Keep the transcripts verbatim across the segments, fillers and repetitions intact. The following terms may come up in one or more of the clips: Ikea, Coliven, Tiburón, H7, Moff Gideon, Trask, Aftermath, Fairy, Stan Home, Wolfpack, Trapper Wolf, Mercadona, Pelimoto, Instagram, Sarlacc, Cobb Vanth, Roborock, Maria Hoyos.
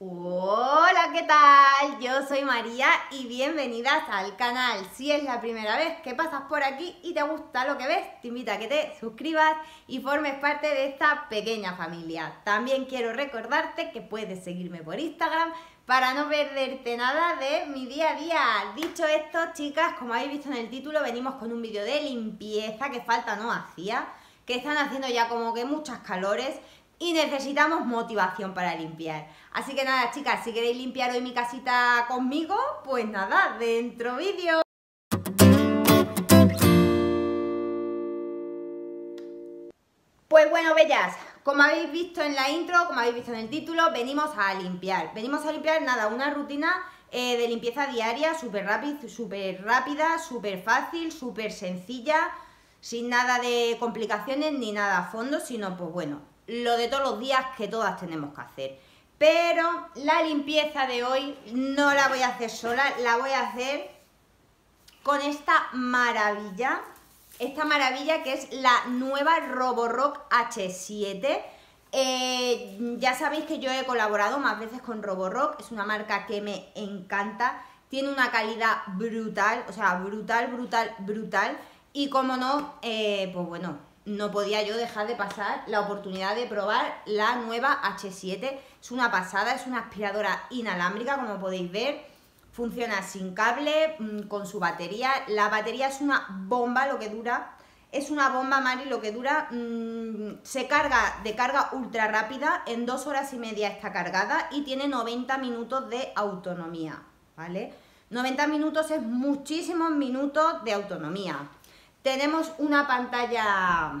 Hola, ¿qué tal? Yo soy María y bienvenidas al canal. Si es la primera vez que pasas por aquí y te gusta lo que ves, te invito a que te suscribas y formes parte de esta pequeña familia. También quiero recordarte que puedes seguirme por Instagram para no perderte nada de mi día a día. Dicho esto, chicas, como habéis visto en el título, venimos con un vídeo de limpieza que falta no hacía, que están haciendo ya como que muchas calores y necesitamos motivación para limpiar. Así que nada, chicas, si queréis limpiar hoy mi casita conmigo, pues nada, dentro vídeo. Pues bueno, bellas, como habéis visto en la intro, como habéis visto en el título, venimos a limpiar. Venimos a limpiar, nada, una rutina eh, de limpieza diaria, súper rápida, súper rápida, súper fácil, súper sencilla, sin nada de complicaciones ni nada a fondo, sino pues bueno, lo de todos los días que todas tenemos que hacer. Pero la limpieza de hoy no la voy a hacer sola, la voy a hacer con esta maravilla, esta maravilla que es la nueva Roborock H siete. Eh, ya sabéis que yo he colaborado más veces con Roborock, es una marca que me encanta, tiene una calidad brutal, o sea, brutal, brutal, brutal, y como no, eh, pues bueno, no podía yo dejar de pasar la oportunidad de probar la nueva H siete. Es una pasada, es una aspiradora inalámbrica, como podéis ver. Funciona sin cable, con su batería. La batería es una bomba lo que dura. Es una bomba, Mari, lo que dura. Mmm, se carga de carga ultra rápida. En dos horas y media está cargada y tiene noventa minutos de autonomía, ¿vale? noventa minutos es muchísimos minutos de autonomía. Tenemos una pantalla,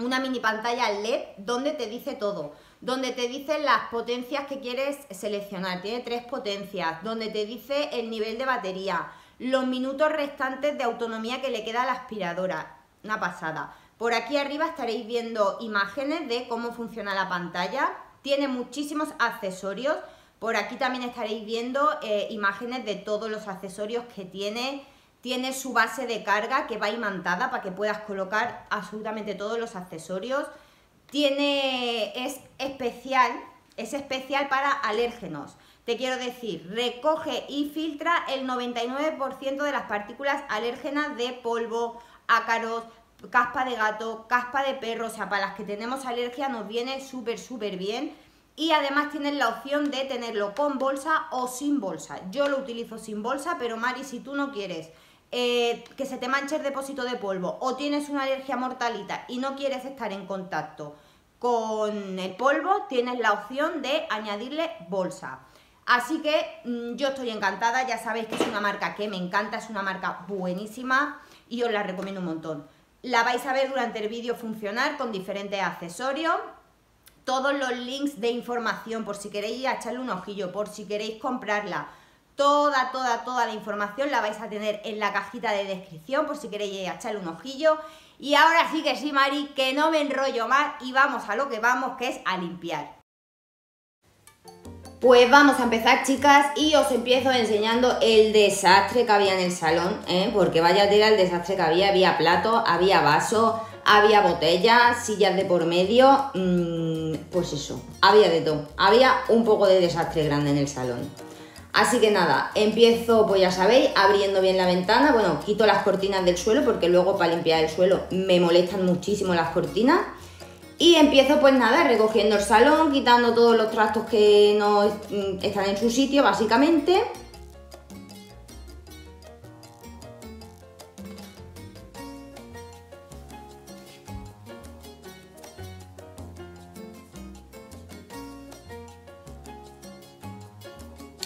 una mini pantalla L E D donde te dice todo, donde te dicen las potencias que quieres seleccionar, tiene tres potencias, donde te dice el nivel de batería, los minutos restantes de autonomía que le queda a la aspiradora, una pasada. Por aquí arriba estaréis viendo imágenes de cómo funciona la pantalla, tiene muchísimos accesorios, por aquí también estaréis viendo eh, imágenes de todos los accesorios que tiene. Tiene su base de carga que va imantada para que puedas colocar absolutamente todos los accesorios. Tiene, es especial, es especial para alérgenos. Te quiero decir, recoge y filtra el noventa y nueve por ciento de las partículas alérgenas de polvo, ácaros, caspa de gato, caspa de perro. O sea, para las que tenemos alergia nos viene súper, súper bien. Y además tienes la opción de tenerlo con bolsa o sin bolsa. Yo lo utilizo sin bolsa, pero Mari, si tú no quieres Eh, que se te manche el depósito de polvo o tienes una alergia mortalita y no quieres estar en contacto con el polvo, tienes la opción de añadirle bolsa. Así que mmm, yo estoy encantada, ya sabéis que es una marca que me encanta, es una marca buenísima y os la recomiendo un montón. La vais a ver durante el vídeo funcionar con diferentes accesorios. Todos los links de información por si queréis ir a echarle un ojillo, por si queréis comprarla. Toda, toda, toda la información la vais a tener en la cajita de descripción por si queréis echarle un ojillo. Y ahora sí que sí, Mari, que no me enrollo más y vamos a lo que vamos, que es a limpiar. Pues vamos a empezar, chicas, y os empiezo enseñando el desastre que había en el salón, ¿eh? Porque vaya tela el desastre que había, había platos, había vasos, había botellas, sillas de por medio, mmm, pues eso, había de todo, había un poco de desastre grande en el salón. Así que nada, empiezo, pues ya sabéis, abriendo bien la ventana. Bueno, quito las cortinas del suelo porque luego para limpiar el suelo me molestan muchísimo las cortinas. Y empiezo pues nada, recogiendo el salón, quitando todos los trastos que no están en su sitio básicamente.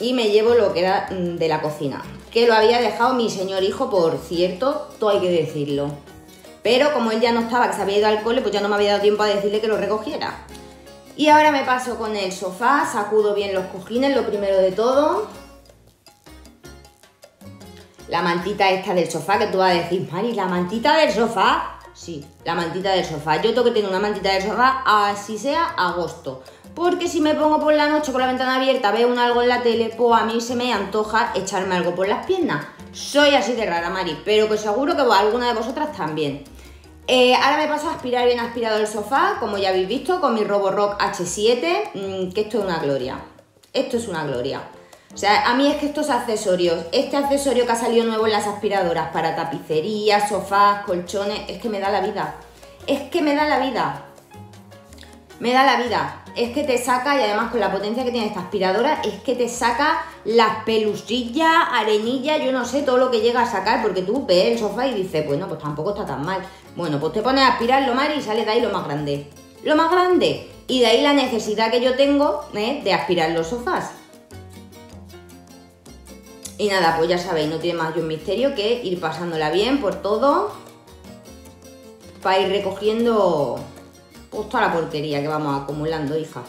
Y me llevo lo que era de la cocina, que lo había dejado mi señor hijo, por cierto, todo hay que decirlo. Pero como él ya no estaba, que se había ido al cole, pues ya no me había dado tiempo a decirle que lo recogiera. Y ahora me paso con el sofá, sacudo bien los cojines, lo primero de todo. La mantita esta del sofá, que tú vas a decir, Mari, ¿la mantita del sofá? Sí, la mantita del sofá. Yo tengo que tener una mantita del sofá, así sea agosto. Porque si me pongo por la noche con la ventana abierta, veo un algo en la tele, pues a mí se me antoja echarme algo por las piernas. Soy así de rara, Mari, pero que seguro que alguna de vosotras también. Eh, ahora me paso a aspirar bien aspirado el sofá, como ya habéis visto, con mi Roborock H siete, mmm, que esto es una gloria. Esto es una gloria. O sea, a mí es que estos accesorios, este accesorio que ha salido nuevo en las aspiradoras para tapicerías, sofás, colchones, es que me da la vida. Es que me da la vida. Me da la vida. Es que te saca, y además con la potencia que tiene esta aspiradora, es que te saca las pelusillas, arenillas, yo no sé, todo lo que llega a sacar, porque tú ves el sofá y dices, bueno, pues tampoco está tan mal. Bueno, pues te pones a aspirarlo, Mari, y sale de ahí lo más grande. Lo más grande. Y de ahí la necesidad que yo tengo, ¿eh?, de aspirar los sofás. Y nada, pues ya sabéis, no tiene más yo un misterio que ir pasándola bien por todo, para ir recogiendo pues toda la porquería que vamos acumulando, hija.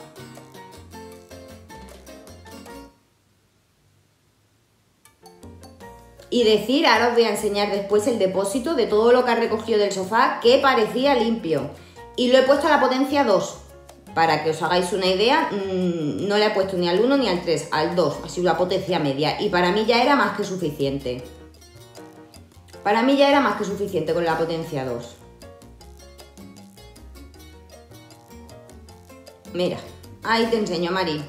Y decir, ahora os voy a enseñar después el depósito de todo lo que ha recogido del sofá, que parecía limpio. Y lo he puesto a la potencia dos. Para que os hagáis una idea, mmm, no le he puesto ni al uno ni al tres, al dos. Ha sido una potencia media. Y para mí ya era más que suficiente. Para mí ya era más que suficiente con la potencia dos. Mira, ahí te enseño, Mari.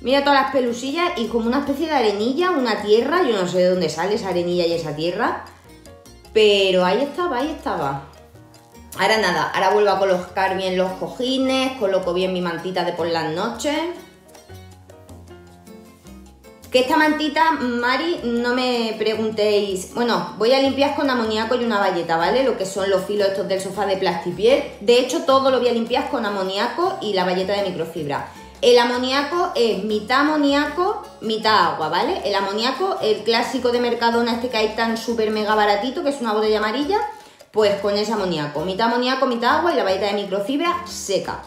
Mira todas las pelusillas y como una especie de arenilla, una tierra. Yo no sé de dónde sale esa arenilla y esa tierra. Pero ahí estaba, ahí estaba. Ahora nada, ahora vuelvo a colocar bien los cojines, coloco bien mi mantita de por las noches. Que esta mantita, Mari, no me preguntéis... Bueno, voy a limpiar con amoníaco y una bayeta, ¿vale? Lo que son los filos estos del sofá de plastipiel. De hecho, todo lo voy a limpiar con amoníaco y la bayeta de microfibra. El amoníaco es mitad amoníaco, mitad agua, ¿vale? El amoníaco, el clásico de Mercadona, este que hay tan súper mega baratito, que es una botella amarilla... Pues con ese amoníaco, mitad amoníaco, mitad agua y la bayeta de microfibra seca.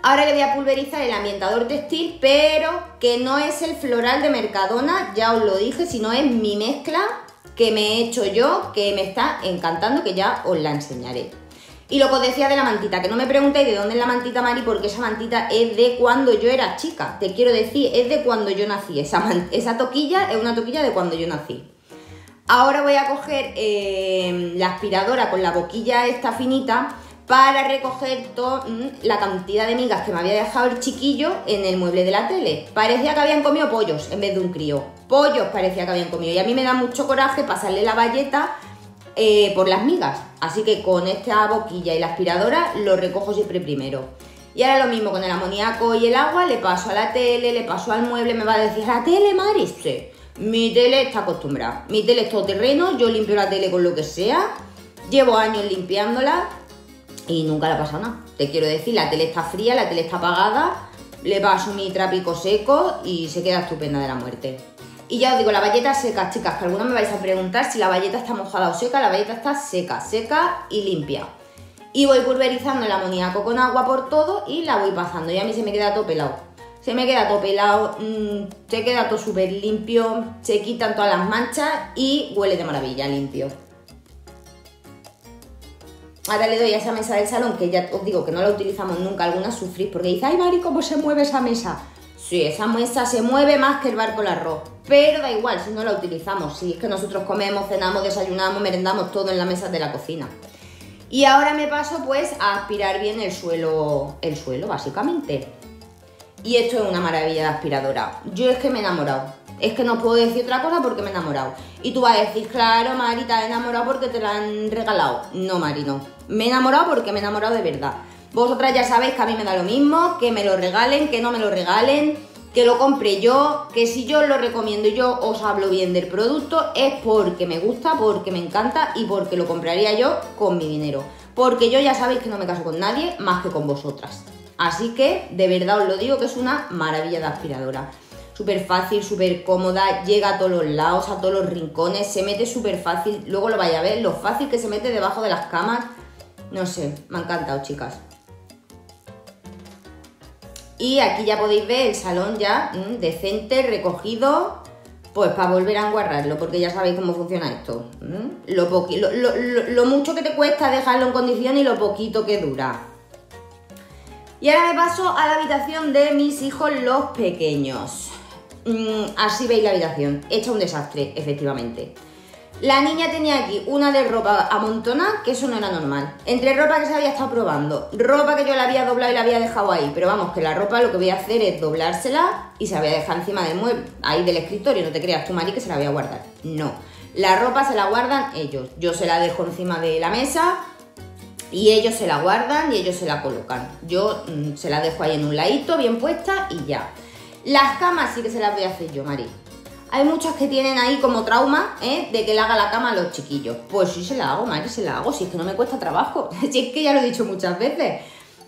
Ahora le voy a pulverizar el ambientador textil, pero que no es el floral de Mercadona, ya os lo dije, sino es mi mezcla que me he hecho yo, que me está encantando, que ya os la enseñaré. Y lo que os decía de la mantita, que no me preguntéis de dónde es la mantita, Mari, porque esa mantita es de cuando yo era chica. Te quiero decir, es de cuando yo nací, esa, esa toquilla es una toquilla de cuando yo nací. Ahora voy a coger eh, la aspiradora con la boquilla esta finita para recoger toda la cantidad de migas que me había dejado el chiquillo en el mueble de la tele. Parecía que habían comido pollos en vez de un crío. Pollos parecía que habían comido. Y a mí me da mucho coraje pasarle la bayeta eh, por las migas. Así que con esta boquilla y la aspiradora lo recojo siempre primero. Y ahora lo mismo con el amoníaco y el agua. Le paso a la tele, le paso al mueble. Me va a decir, ¿la tele, Mari? Sí. Mi tele está acostumbrada, mi tele es todoterreno, yo limpio la tele con lo que sea, llevo años limpiándola y nunca le ha pasado nada. Te quiero decir, la tele está fría, la tele está apagada, le paso mi trapico seco y se queda estupenda de la muerte. Y ya os digo, la bayeta seca, chicas, que algunos me vais a preguntar si la bayeta está mojada o seca, la bayeta está seca, seca y limpia. Y voy pulverizando el amoníaco con agua por todo y la voy pasando y a mí se me queda todo pelado. Se me queda todo pelado, mmm, se queda todo súper limpio, se quitan todas las manchas y huele de maravilla limpio. Ahora le doy a esa mesa del salón, que ya os digo que no la utilizamos nunca, algunas sufrís porque dice, ay Mari, ¿cómo se mueve esa mesa? Sí, esa mesa se mueve más que el barco el arroz, pero da igual si no la utilizamos, si es que nosotros comemos, cenamos, desayunamos, merendamos todo en la mesa de la cocina. Y ahora me paso pues a aspirar bien el suelo, el suelo básicamente. Y esto es una maravilla de aspiradora. Yo es que me he enamorado. Es que no os puedo decir otra cosa porque me he enamorado. Y tú vas a decir, claro, Mari, te has enamorado porque te la han regalado. No, Mari, no. Me he enamorado porque me he enamorado de verdad. Vosotras ya sabéis que a mí me da lo mismo, que me lo regalen, que no me lo regalen, que lo compre yo, que si yo lo recomiendo y yo os hablo bien del producto es porque me gusta, porque me encanta y porque lo compraría yo con mi dinero. Porque yo ya sabéis que no me caso con nadie más que con vosotras. Así que, de verdad os lo digo, que es una maravilla de aspiradora. Súper fácil, súper cómoda, llega a todos los lados, a todos los rincones, se mete súper fácil. Luego lo vais a ver, lo fácil que se mete debajo de las camas. No sé, me ha encantado, chicas. Y aquí ya podéis ver el salón ya mmm, decente, recogido, pues para volver a enguarrarlo, porque ya sabéis cómo funciona esto. ¿Mm? Lo, lo, lo, lo mucho que te cuesta dejarlo en condiciones y lo poquito que dura. Y ahora me paso a la habitación de mis hijos los pequeños. Mm, así veis la habitación, hecha un desastre, efectivamente. La niña tenía aquí una de ropa amontonada, que eso no era normal. Entre ropa que se había estado probando, ropa que yo la había doblado y la había dejado ahí. Pero vamos, que la ropa lo que voy a hacer es doblársela y se la voy a dejar encima del mueble, ahí del escritorio. No te creas tú, Mari, que se la voy a guardar. No, la ropa se la guardan ellos. Yo se la dejo encima de la mesa y ellos se la guardan y ellos se la colocan. Yo mmm, se la dejo ahí en un ladito, bien puesta y ya. Las camas sí que se las voy a hacer yo, Mari. Hay muchas que tienen ahí como trauma, ¿eh?, de que le haga la cama a los chiquillos. Pues sí se la hago, madre, se la hago, si es que no me cuesta trabajo. Si es que ya lo he dicho muchas veces.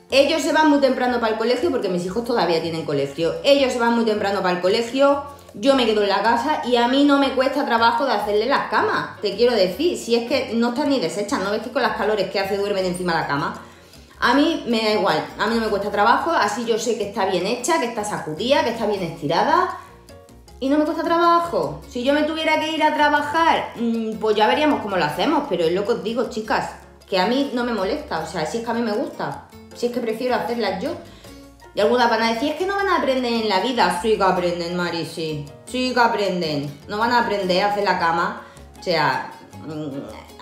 Ellos se van muy temprano para el colegio, porque mis hijos todavía tienen colegio. Ellos se van muy temprano para el colegio, yo me quedo en la casa y a mí no me cuesta trabajo de hacerle las camas. Te quiero decir, si es que no están ni deshechas, ¿no ves que con las calores que hace duermen encima de la cama? A mí me da igual, a mí no me cuesta trabajo, así yo sé que está bien hecha, que está sacudida, que está bien estirada. Y no me cuesta trabajo. Si yo me tuviera que ir a trabajar, pues ya veríamos cómo lo hacemos. Pero es lo que os digo, chicas, que a mí no me molesta. O sea, si es que a mí me gusta, si es que prefiero hacerlas yo. Y algunas van a decir, es que no van a aprender en la vida. Sí que aprenden, Mari, sí. Sí que aprenden. No van a aprender a hacer la cama. O sea,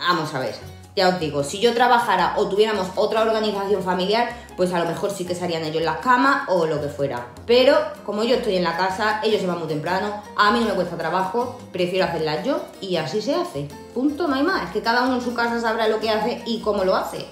vamos a ver. Ya os digo, si yo trabajara o tuviéramos otra organización familiar, pues a lo mejor sí que se harían ellos las camas o lo que fuera. Pero como yo estoy en la casa, ellos se van muy temprano, a mí no me cuesta trabajo, prefiero hacerlas yo y así se hace. Punto, no hay más. Es que cada uno en su casa sabrá lo que hace y cómo lo hace.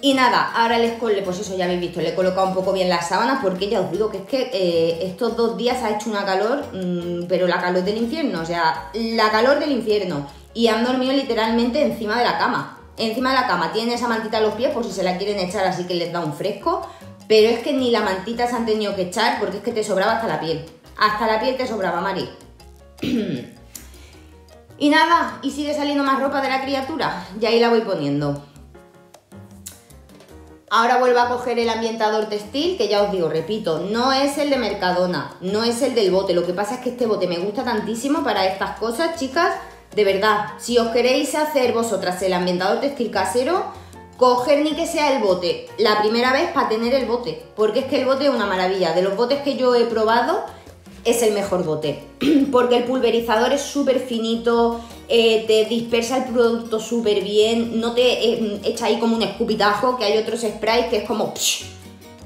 Y nada, ahora les coloco, pues eso ya habéis visto, le he colocado un poco bien las sábanas porque ya os digo que es que eh, estos dos días ha hecho una calor, mmm, pero la calor del infierno, o sea, la calor del infierno. Y han dormido literalmente encima de la cama. Encima de la cama. Tienen esa mantita a los pies por si se la quieren echar, así que les da un fresco. Pero es que ni la mantita se han tenido que echar porque es que te sobraba hasta la piel. Hasta la piel te sobraba, Mari. Y nada, y sigue saliendo más ropa de la criatura. Y ahí la voy poniendo. Ahora vuelvo a coger el ambientador textil, que ya os digo, repito, no es el de Mercadona. No es el del bote. Lo que pasa es que este bote me gusta tantísimo para estas cosas, chicas. De verdad, si os queréis hacer vosotras el ambientador textil casero, coger ni que sea el bote la primera vez para tener el bote, porque es que el bote es una maravilla. De los botes que yo he probado, es el mejor bote, porque el pulverizador es súper finito, eh, te dispersa el producto súper bien, no te eh, echa ahí como un escupitajo, que hay otros sprays que es como... Psh.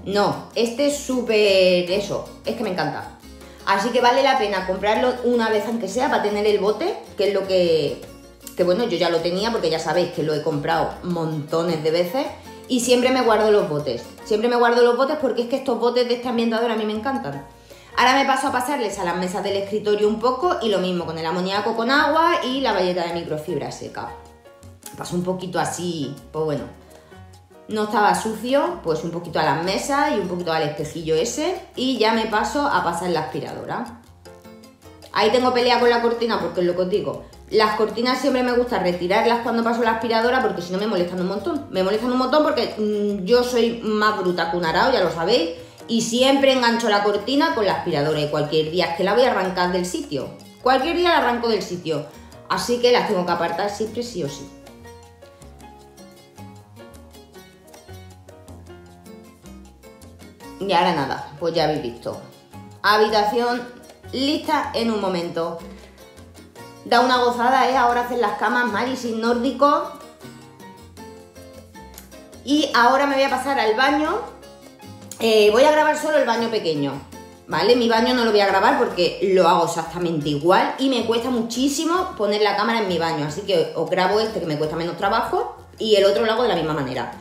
No, este es súper... eso, es que me encanta. Así que vale la pena comprarlo una vez aunque sea para tener el bote, que es lo que... Que bueno, yo ya lo tenía porque ya sabéis que lo he comprado montones de veces y siempre me guardo los botes. Siempre me guardo los botes porque es que estos botes de este ambientador a mí me encantan. Ahora me paso a pasarles a las mesas del escritorio un poco y lo mismo con el amoníaco con agua y la bayeta de microfibra seca. Paso un poquito así, pues bueno, no estaba sucio, pues un poquito a las mesas y un poquito al espejillo ese y ya me paso a pasar la aspiradora. Ahí tengo pelea con la cortina porque es lo que os digo. Las cortinas siempre me gusta retirarlas cuando paso la aspiradora porque si no me molestan un montón. Me molestan un montón porque mmm, yo soy más bruta que un arao, ya lo sabéis, y siempre engancho la cortina con la aspiradora y cualquier día es que la voy a arrancar del sitio. Cualquier día la arranco del sitio. Así que las tengo que apartar siempre sí o sí. Y ahora nada, pues ya habéis visto. Habitación lista en un momento. Da una gozada, ¿eh? Ahora hacen las camas, Mari, sin nórdico. Y ahora me voy a pasar al baño. Eh, voy a grabar solo el baño pequeño, ¿vale? Mi baño no lo voy a grabar porque lo hago exactamente igual y me cuesta muchísimo poner la cámara en mi baño. Así que os grabo este que me cuesta menos trabajo y el otro lo hago de la misma manera.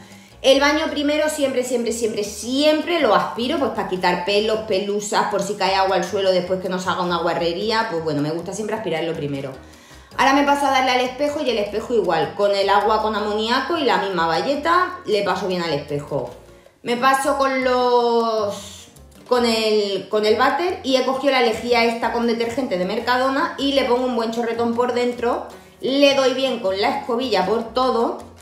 El baño primero siempre, siempre, siempre, siempre lo aspiro, pues para quitar pelos, pelusas, por si cae agua al suelo después que nos haga una guarrería, pues bueno, me gusta siempre aspirarlo primero. Ahora me paso a darle al espejo y el espejo igual, con el agua con amoníaco y la misma bayeta, le paso bien al espejo. Me paso con los... con el, con el váter y he cogido la lejía esta con detergente de Mercadona y le pongo un buen chorretón por dentro, le doy bien con la escobilla por todo.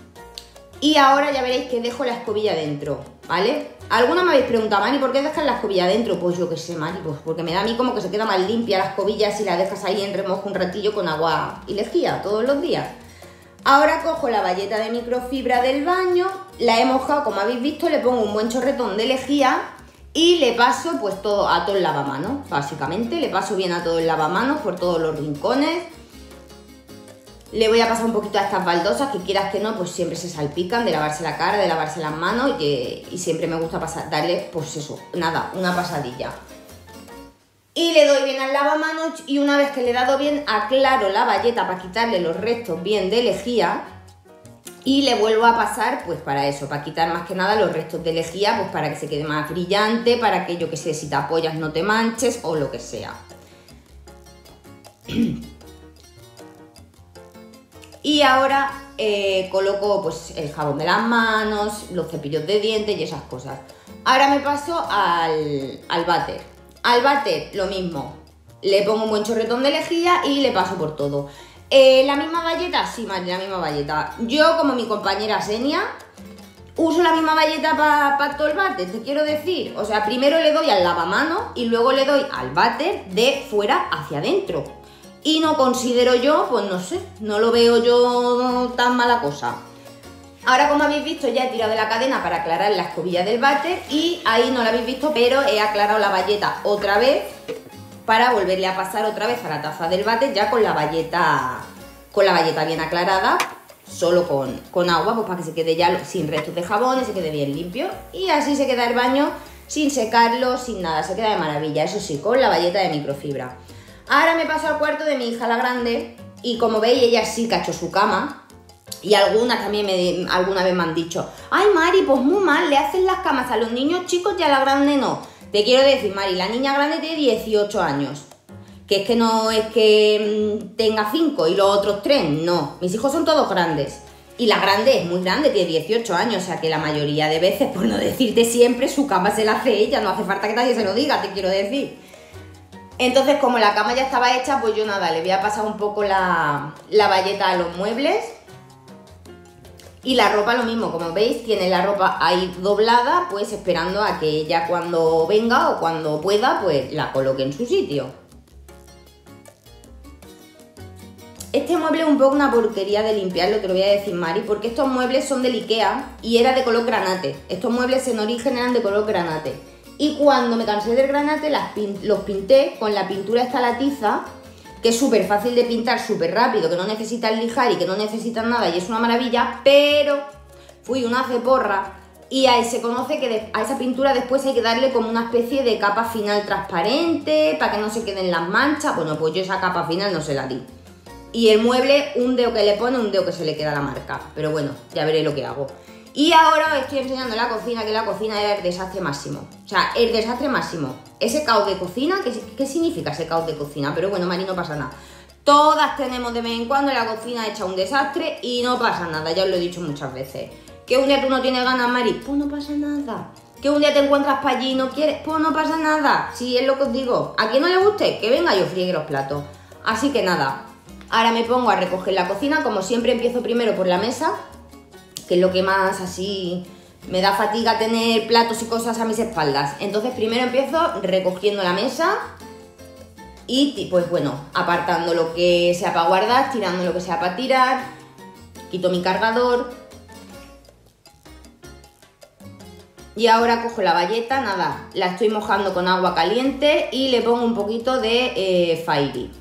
Y ahora ya veréis que dejo la escobilla dentro, ¿vale? Algunos me habéis preguntado, Mari, ¿por qué dejas la escobilla dentro? Pues yo qué sé, Mari, pues porque me da a mí como que se queda más limpia la escobilla si la dejas ahí en remojo un ratillo con agua y lejía todos los días. Ahora cojo la bayeta de microfibra del baño, la he mojado, como habéis visto, le pongo un buen chorretón de lejía y le paso pues todo a todo el lavamanos, básicamente. Le paso bien a todo el lavamanos por todos los rincones. Le voy a pasar un poquito a estas baldosas, que quieras que no, pues siempre se salpican de lavarse la cara, de lavarse las manos, y, y siempre me gusta pasar, darle, pues eso, nada, una pasadilla. Y le doy bien al lavamanos, y una vez que le he dado bien, aclaro la bayeta para quitarle los restos bien de lejía, y le vuelvo a pasar, pues para eso, para quitar más que nada los restos de lejía, pues para que se quede más brillante, para que, yo que sé, si te apoyas no te manches o lo que sea. Y ahora eh, coloco pues el jabón de las manos, los cepillos de dientes y esas cosas. Ahora me paso al, al váter. Al váter lo mismo, le pongo un buen chorretón de lejía y le paso por todo. Eh, ¿La misma bayeta? Sí, madre, la misma bayeta. Yo, como mi compañera Senia, uso la misma bayeta para pa todo el váter, te quiero decir. O sea, primero le doy al lavamanos y luego le doy al váter de fuera hacia adentro. Y no considero yo, pues no sé, no lo veo yo tan mala cosa. Ahora, como habéis visto, ya he tirado de la cadena para aclarar la escobilla del váter y ahí no la habéis visto, pero he aclarado la bayeta otra vez para volverle a pasar otra vez a la taza del váter ya con la bayeta, con la bayeta bien aclarada, solo con, con agua, pues para que se quede ya sin restos de jabón y se quede bien limpio. Y así se queda el baño sin secarlo, sin nada, se queda de maravilla, eso sí, con la bayeta de microfibra. Ahora me paso al cuarto de mi hija la grande y como veis ella sí que ha hecho su cama y algunas también me, alguna vez me han dicho: ay Mari, pues muy mal, le hacen las camas a los niños chicos y a la grande no. Te quiero decir, Mari, la niña grande tiene dieciocho años, que es que no es que tenga cinco y los otros tres, no, mis hijos son todos grandes y la grande es muy grande, tiene dieciocho años, o sea que la mayoría de veces, por no decirte siempre, su cama se la hace ella, no hace falta que nadie se lo diga, te quiero decir. Entonces, como la cama ya estaba hecha, pues yo nada, le voy a pasar un poco la, la bayeta a los muebles. Y la ropa lo mismo, como veis, tiene la ropa ahí doblada, pues esperando a que ella cuando venga o cuando pueda, pues la coloque en su sitio. Este mueble es un poco una porquería de limpiarlo, te lo voy a decir, Mari, porque estos muebles son del Ikea y era de color granate. Estos muebles en origen eran de color granate. Y cuando me cansé del granate las pin los pinté con la pintura esta latiza, que es súper fácil de pintar, súper rápido, que no necesitan lijar y que no necesitan nada y es una maravilla, pero fui una ceporra y ahí se conoce que a esa pintura después hay que darle como una especie de capa final transparente para que no se queden las manchas. Bueno, pues yo esa capa final no se la di. Y el mueble, un dedo que le pone, un dedo que se le queda la marca, pero bueno, ya veré lo que hago. Y ahora os estoy enseñando la cocina, que la cocina era el desastre máximo. O sea, el desastre máximo. Ese caos de cocina, ¿qué, qué significa ese caos de cocina? Pero bueno, Mari, no pasa nada. Todas tenemos de vez en cuando la cocina hecha un desastre y no pasa nada, ya os lo he dicho muchas veces. Que un día tú no tienes ganas, Mari, pues no pasa nada. Que un día te encuentras para allí y no quieres, pues no pasa nada. Si es lo que os digo, a quien no le guste, que venga y os friegue los platos. Así que nada, ahora me pongo a recoger la cocina, como siempre empiezo primero por la mesa, que es lo que más así me da fatiga tener platos y cosas a mis espaldas. Entonces primero empiezo recogiendo la mesa y pues bueno, apartando lo que sea para guardar, tirando lo que sea para tirar, quito mi cargador y ahora cojo la bayeta, nada, la estoy mojando con agua caliente y le pongo un poquito de eh, Fairy.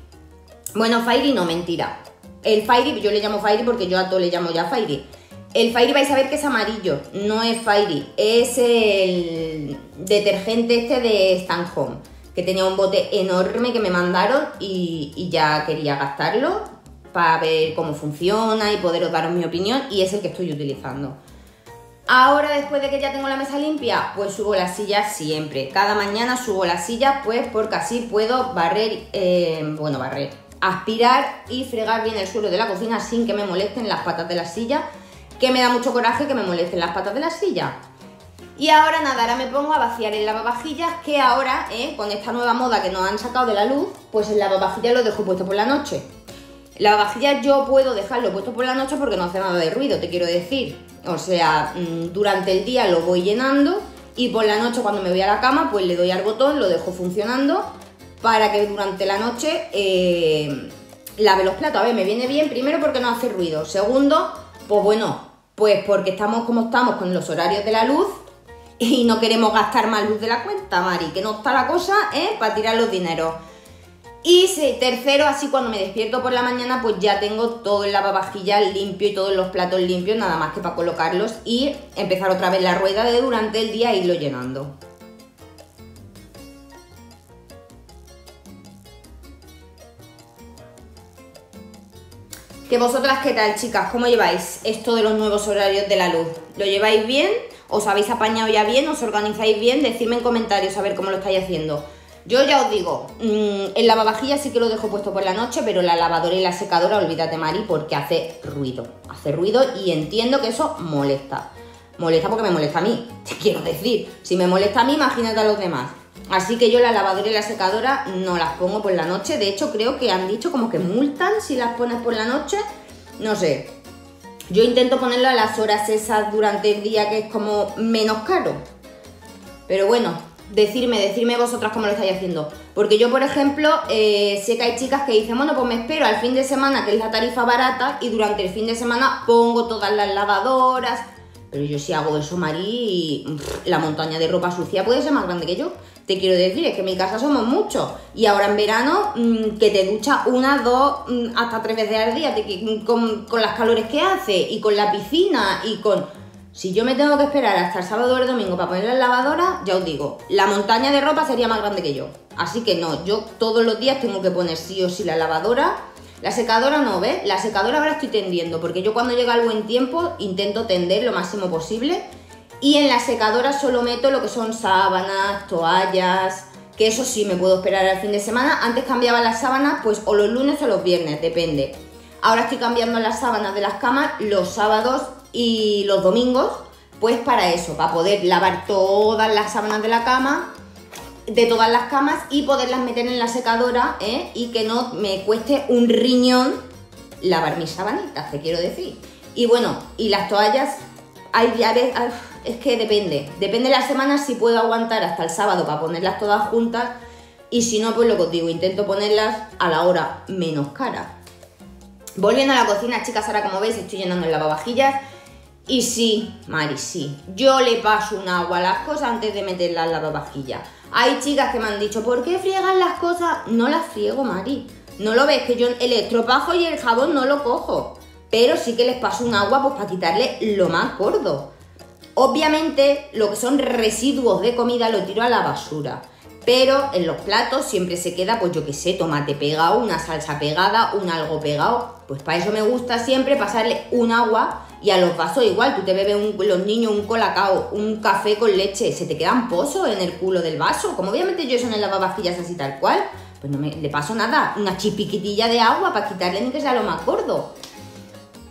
Bueno, Fairy no, mentira. El Fairy, yo le llamo Fairy porque yo a todo le llamo ya Fairy. El Fairy vais a ver que es amarillo, no es Fairy, es el detergente este de Stan Home, que tenía un bote enorme que me mandaron y, y ya quería gastarlo para ver cómo funciona y poderos daros mi opinión, y es el que estoy utilizando. Ahora, después de que ya tengo la mesa limpia, pues subo las sillas siempre. Cada mañana subo las sillas, pues porque así puedo barrer, eh, bueno, barrer, aspirar y fregar bien el suelo de la cocina sin que me molesten las patas de la silla, que me da mucho coraje que me molesten las patas de la silla. Y ahora nada, ahora me pongo a vaciar el lavavajillas, que ahora, eh, con esta nueva moda que nos han sacado de la luz, pues el lavavajillas lo dejo puesto por la noche. El lavavajillas yo puedo dejarlo puesto por la noche porque no hace nada de ruido, te quiero decir. O sea, durante el día lo voy llenando y por la noche cuando me voy a la cama, pues le doy al botón, lo dejo funcionando para que durante la noche eh, lave los platos. A ver, me viene bien, primero porque no hace ruido, segundo, pues bueno, pues porque estamos como estamos con los horarios de la luz y no queremos gastar más luz de la cuenta, Mari, que no está la cosa, ¿eh?, para tirar los dineros. Y tercero, así cuando me despierto por la mañana, pues ya tengo todo el lavavajillas limpio y todos los platos limpios, nada más que para colocarlos y empezar otra vez la rueda de durante el día e irlo llenando. ¿Que vosotras qué tal, chicas? ¿Cómo lleváis esto de los nuevos horarios de la luz? ¿Lo lleváis bien? ¿Os habéis apañado ya bien? ¿Os organizáis bien? Decidme en comentarios a ver cómo lo estáis haciendo. Yo ya os digo, el lavavajillas sí que lo dejo puesto por la noche, pero la lavadora y la secadora, olvídate, Mari, porque hace ruido. Hace ruido y entiendo que eso molesta. Molesta porque me molesta a mí, te quiero decir. Si me molesta a mí, imagínate a los demás. Así que yo la lavadora y la secadora no las pongo por la noche. De hecho, creo que han dicho como que multan si las pones por la noche. No sé. Yo intento ponerlo a las horas esas durante el día, que es como menos caro. Pero bueno... Decirme, decirme vosotras cómo lo estáis haciendo. Porque yo, por ejemplo, eh, sé que hay chicas que dicen, bueno, pues me espero al fin de semana, que es la tarifa barata, y durante el fin de semana pongo todas las lavadoras. Pero yo si hago eso, Mari, y, pff, la montaña de ropa sucia puede ser más grande que yo. Te quiero decir, es que en mi casa somos muchos. Y ahora en verano, mmm, que te duchas una, dos, mmm, hasta tres veces al día, te, con, con las calores que hace, y con la piscina, y con... Si yo me tengo que esperar hasta el sábado o el domingo para poner la lavadora, ya os digo, la montaña de ropa sería más grande que yo. Así que no, yo todos los días tengo que poner sí o sí la lavadora. La secadora no, ¿ves? La secadora ahora estoy tendiendo, porque yo cuando llega el buen tiempo intento tender lo máximo posible. Y en la secadora solo meto lo que son sábanas, toallas, que eso sí me puedo esperar al fin de semana. Antes cambiaba las sábanas pues o los lunes o los viernes, depende. Ahora estoy cambiando las sábanas de las camas los sábados y los domingos, pues para eso, para poder lavar todas las sábanas de la cama, de todas las camas, y poderlas meter en la secadora, ¿eh? Y que no me cueste un riñón lavar mis sabanitas, te quiero decir. Y bueno, y las toallas, hay días, es que depende, depende de la semana si puedo aguantar hasta el sábado para ponerlas todas juntas, y si no, pues lo que os digo, intento ponerlas a la hora menos cara. Volviendo a la cocina, chicas, ahora como veis estoy llenando el lavavajillas. Y sí, Mari, sí, yo le paso un agua a las cosas antes de meterlas en la lavavajillas. Hay chicas que me han dicho, ¿por qué friegan las cosas? No las friego, Mari. No lo ves, que yo el estropajo y el jabón no lo cojo. Pero sí que les paso un agua pues para quitarle lo más gordo. Obviamente, lo que son residuos de comida lo tiro a la basura. Pero en los platos siempre se queda, pues yo qué sé, tomate pegado, una salsa pegada, un algo pegado. Pues para eso me gusta siempre pasarle un agua. Y a los vasos igual, tú te bebes un, los niños un colacao, un café con leche, se te quedan pozos en el culo del vaso. Como obviamente yo eso en el lavavajillas así tal cual, pues no me, le paso nada, una chipiquitilla de agua para quitarle ni que sea lo más gordo.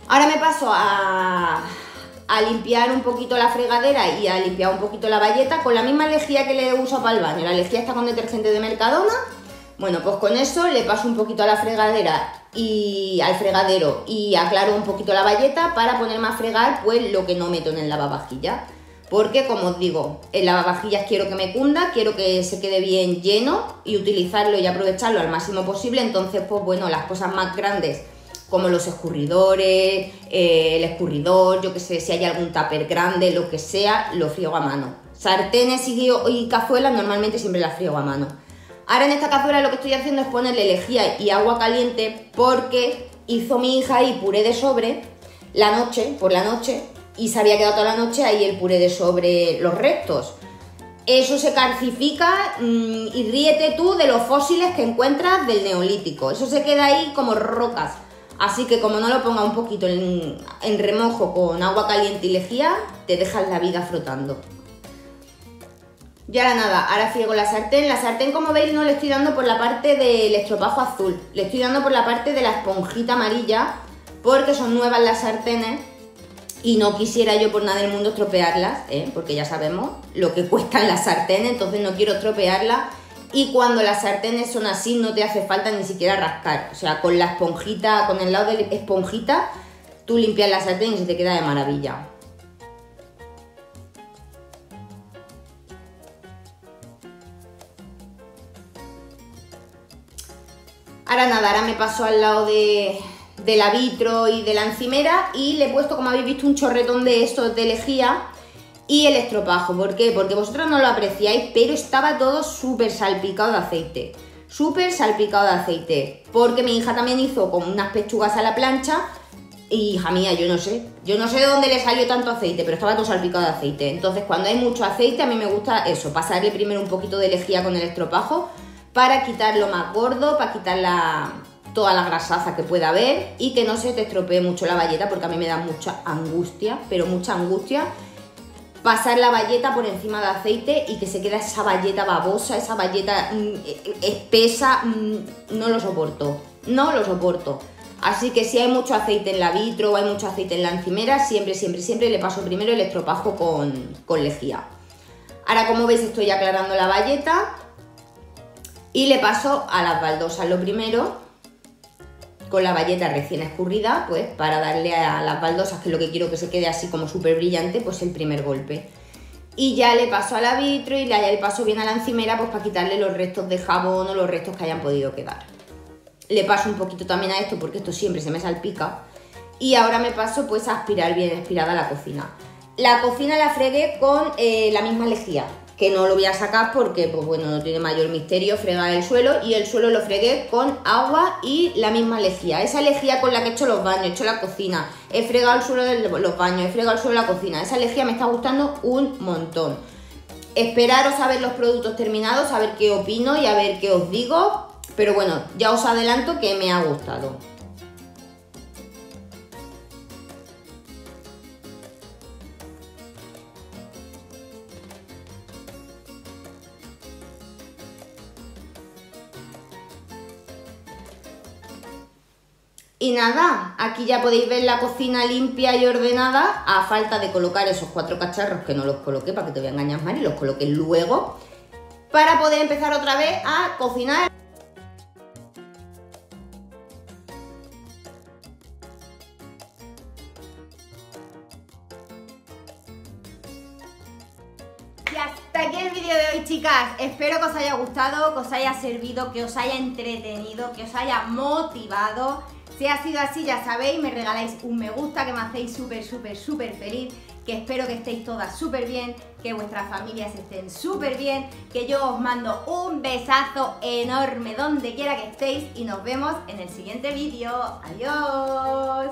Ahora me paso a... a limpiar un poquito la fregadera y a limpiar un poquito la bayeta con la misma lejía que le uso para el baño. La lejía está con detergente de Mercadona. Bueno, pues con eso le paso un poquito a la fregadera y al fregadero y aclaro un poquito la bayeta para ponerme a fregar pues lo que no meto en el lavavajillas. Porque, como os digo, el lavavajillas quiero que me cunda, quiero que se quede bien lleno y utilizarlo y aprovecharlo al máximo posible. Entonces, pues bueno, las cosas más grandes como los escurridores, eh, el escurridor, yo que sé, si hay algún tupper grande, lo que sea, lo friego a mano. Sartenes y, y cazuelas normalmente siempre las friego a mano. Ahora en esta cazuela lo que estoy haciendo es ponerle lejía y agua caliente porque hizo mi hija ahí puré de sobre la noche, por la noche, y se había quedado toda la noche ahí el puré de sobre los restos. Eso se calcifica mmm, y ríete tú de los fósiles que encuentras del Neolítico. Eso se queda ahí como rocas. Así que como no lo ponga un poquito en, en remojo con agua caliente y lejía, te dejas la vida frotando. Y ahora nada, ahora friego la sartén. La sartén, como veis, no le estoy dando por la parte del estropajo azul. Le estoy dando por la parte de la esponjita amarilla, porque son nuevas las sartenes y no quisiera yo por nada del mundo estropearlas, ¿eh? Porque ya sabemos lo que cuestan las sartenes, entonces no quiero estropearlas. Y cuando las sartenes son así no te hace falta ni siquiera rascar. O sea, con la esponjita, con el lado de la esponjita, tú limpias la sartén y se te queda de maravilla. Ahora nada, ahora me paso al lado de, de la vitro y de la encimera y le he puesto, como habéis visto, un chorretón de estos de lejía. Y el estropajo, ¿por qué? Porque vosotros no lo apreciáis, pero estaba todo súper salpicado de aceite. súper salpicado de aceite, porque mi hija también hizo con unas pechugas a la plancha y, hija mía, yo no sé, yo no sé de dónde le salió tanto aceite, pero estaba todo salpicado de aceite. Entonces, cuando hay mucho aceite, a mí me gusta eso, pasarle primero un poquito de lejía con el estropajo para quitar lo más gordo, para quitar la, toda la grasaza que pueda haber y que no se te estropee mucho la bayeta, porque a mí me da mucha angustia, pero mucha angustia, pasar la bayeta por encima de aceite y que se queda esa bayeta babosa, esa bayeta mm, espesa, mm, no lo soporto, no lo soporto. Así que si hay mucho aceite en la vitro o hay mucho aceite en la encimera, siempre, siempre, siempre le paso primero el estropajo con, con lejía. Ahora, como veis, estoy aclarando la bayeta y le paso a las baldosas lo primero, con la bayeta recién escurrida, pues para darle a las baldosas, que es lo que quiero que se quede así como súper brillante, pues el primer golpe. Y ya le paso a la vitro y ya le paso bien a la encimera, pues para quitarle los restos de jabón o los restos que hayan podido quedar. Le paso un poquito también a esto, porque esto siempre se me salpica. Y ahora me paso pues a aspirar bien aspirada la cocina. La cocina la fregué con eh, la misma lejía, que no lo voy a sacar porque, pues bueno, no tiene mayor misterio fregar el suelo. Y el suelo lo fregué con agua y la misma lejía. Esa lejía con la que he hecho los baños, he hecho la cocina, he fregado el suelo de los baños, he fregado el suelo de la cocina. Esa lejía me está gustando un montón. Esperaros a ver los productos terminados, a ver qué opino y a ver qué os digo. Pero bueno, ya os adelanto que me ha gustado. Y nada, aquí ya podéis ver la cocina limpia y ordenada, a falta de colocar esos cuatro cacharros, que no los coloqué, para que te voy a engañar, Mari, los coloqué luego, para poder empezar otra vez a cocinar. Y hasta aquí el vídeo de hoy, chicas. Espero que os haya gustado, que os haya servido, que os haya entretenido, que os haya motivado. Si ha sido así, ya sabéis, me regaláis un me gusta, que me hacéis súper, súper, súper feliz, que espero que estéis todas súper bien, que vuestras familias estén súper bien, que yo os mando un besazo enorme donde quiera que estéis y nos vemos en el siguiente vídeo. ¡Adiós!